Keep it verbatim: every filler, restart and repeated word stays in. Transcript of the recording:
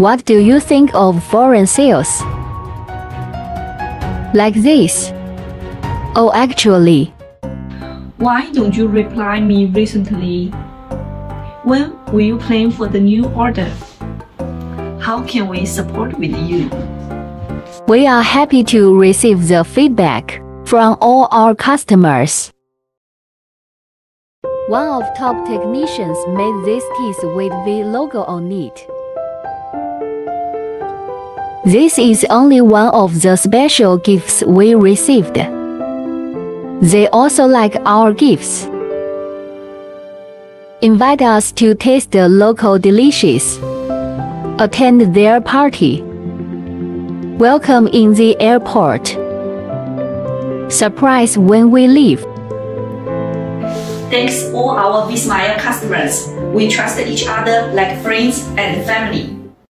What do you think of foreign sales? Like this. Oh, actually. Why don't you reply me recently? When will you plan for the new order? How can we support with you? We are happy to receive the feedback from all our customers. One of top technicians made these teeth with V logo on it. This is only one of the special gifts we received. They also like our gifts. Invite us to taste the local delicious. Attend their party. Welcome in the airport. Surprise when we leave. Thanks all our Vsmile customers. We trust each other like friends and family.